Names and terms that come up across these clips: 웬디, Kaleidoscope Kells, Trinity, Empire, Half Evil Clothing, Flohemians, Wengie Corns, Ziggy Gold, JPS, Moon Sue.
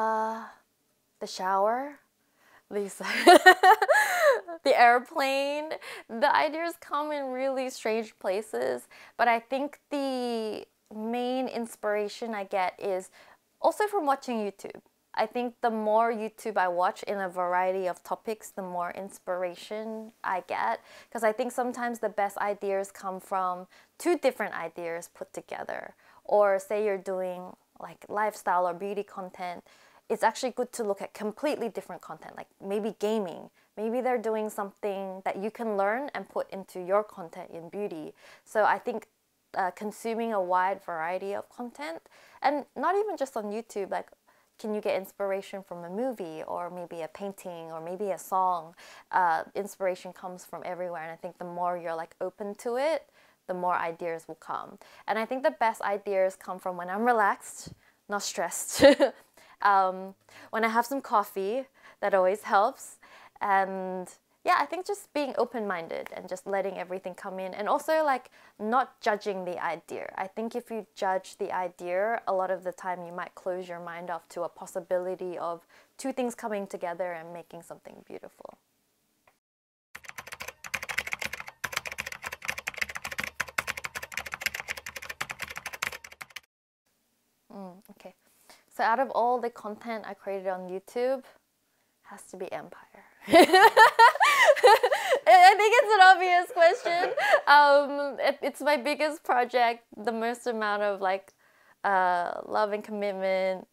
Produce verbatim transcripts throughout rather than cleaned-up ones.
Uh, the shower, Lisa. The airplane. The ideas come in really strange places, but I think the main inspiration I get is also from watching YouTube. I think the more YouTube I watch in a variety of topics, the more inspiration I get, because I think sometimes the best ideas come from two different ideas put together. Or say you're doing like lifestyle or beauty content, it's actually good to look at completely different content, like maybe gaming. Maybe they're doing something that you can learn and put into your content in beauty. So I think uh, consuming a wide variety of content, and not even just on YouTube, like can you get inspiration from a movie or maybe a painting or maybe a song? Uh, inspiration comes from everywhere, and I think the more you're like open to it, the more ideas will come. And I think the best ideas come from when I'm relaxed, not stressed. um, when I have some coffee, that always helps. And yeah, I think just being open-minded and just letting everything come in, and also like not judging the idea. I think if you judge the idea, a lot of the time you might close your mind off to a possibility of two things coming together and making something beautiful. Mm, okay, so out of all the content I created on YouTube, has to be Empire. I think it's an obvious question. Um, it, it's my biggest project, the most amount of like uh, love and commitment,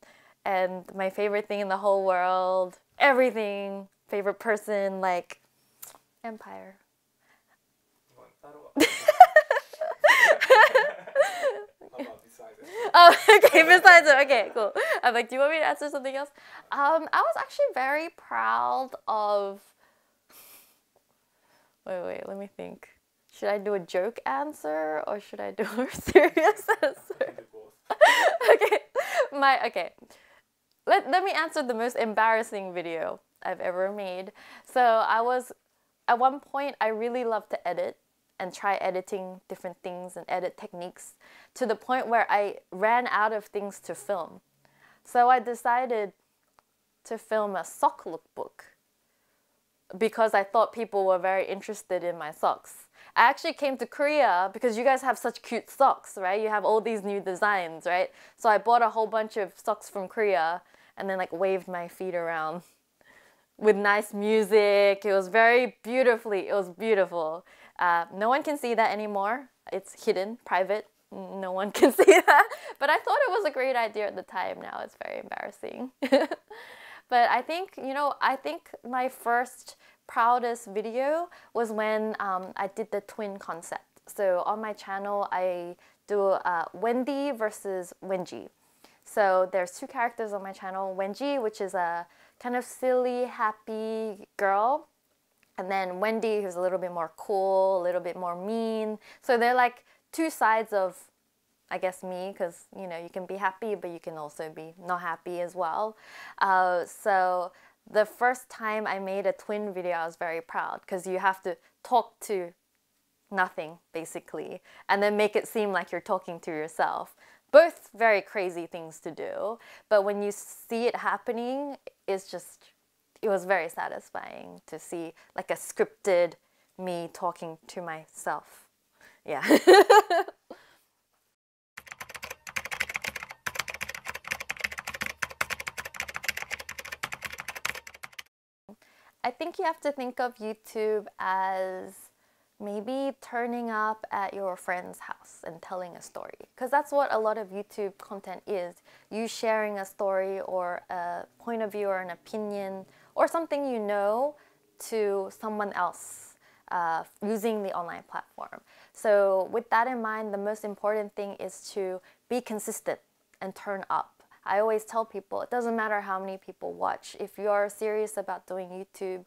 and my favorite thing in the whole world, everything, favorite person, like Empire. Oh, okay, besides it. Okay, cool. I'm like, do you want me to answer something else? Um, I was actually very proud of... Wait, wait, let me think. Should I do a joke answer or should I do a serious answer? Okay, my, okay. Let, let me answer the most embarrassing video I've ever made. So I was, at one point, I really loved to edit and try editing different things and edit techniques, to the point where I ran out of things to film. So I decided to film a sock lookbook because I thought people were very interested in my socks. I actually came to Korea because you guys have such cute socks, right? You have all these new designs, right? So I bought a whole bunch of socks from Korea and then like waved my feet around with nice music. It was very beautifully, it was beautiful. Uh, no one can see that anymore. It's hidden, private. No one can see that. But I thought it was a great idea at the time. Now it's very embarrassing. But I think, you know, I think my first proudest video was when um, I did the twin concept. So on my channel, I do uh, Wendy versus Wengie. So there's two characters on my channel, Wengie, which is a kind of silly, happy girl. And then Wendy, who's a little bit more cool, a little bit more mean. So they're like two sides of, I guess, me, because, you know, you can be happy, but you can also be not happy as well. Uh, so the first time I made a twin video, I was very proud, because you have to talk to nothing, basically, and then make it seem like you're talking to yourself. Both very crazy things to do, but when you see it happening, it's just... it was very satisfying to see like a scripted me talking to myself. Yeah. I think you have to think of YouTube as maybe turning up at your friend's house and telling a story, because that's what a lot of YouTube content is. You sharing a story or a point of view or an opinion or something you know to someone else uh, using the online platform. So with that in mind, the most important thing is to be consistent and turn up. I always tell people, it doesn't matter how many people watch. If you are serious about doing YouTube,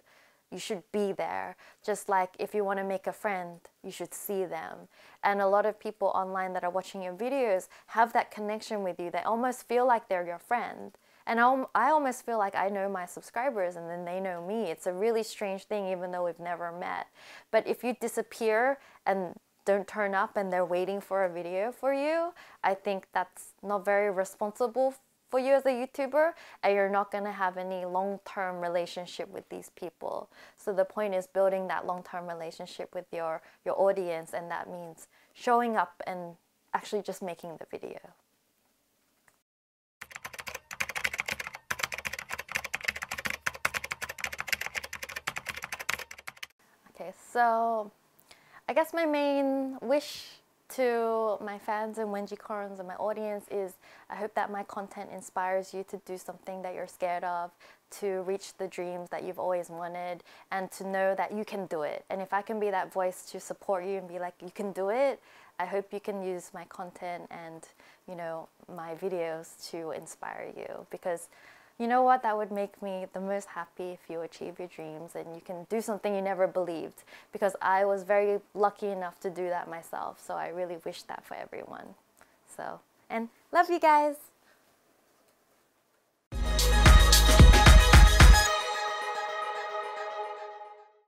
you should be there. Just like if you want to make a friend, you should see them. And a lot of people online that are watching your videos have that connection with you. They almost feel like they're your friend. And I almost feel like I know my subscribers and then they know me. It's a really strange thing, even though we've never met. But if you disappear and don't turn up and they're waiting for a video for you, I think that's not very responsible for you as a YouTuber, and you're not going to have any long-term relationship with these people. So the point is building that long-term relationship with your, your audience, and that means showing up and actually just making the video. Okay, so I guess my main wish to my fans and Wengie Corns and my audience is I hope that my content inspires you to do something that you're scared of, to reach the dreams that you've always wanted, and to know that you can do it. And if I can be that voice to support you and be like, you can do it, I hope you can use my content and, you know, my videos to inspire you, because you know what, that would make me the most happy if you achieve your dreams and you can do something you never believed, because I was very lucky enough to do that myself. So I really wish that for everyone. So, and love you guys.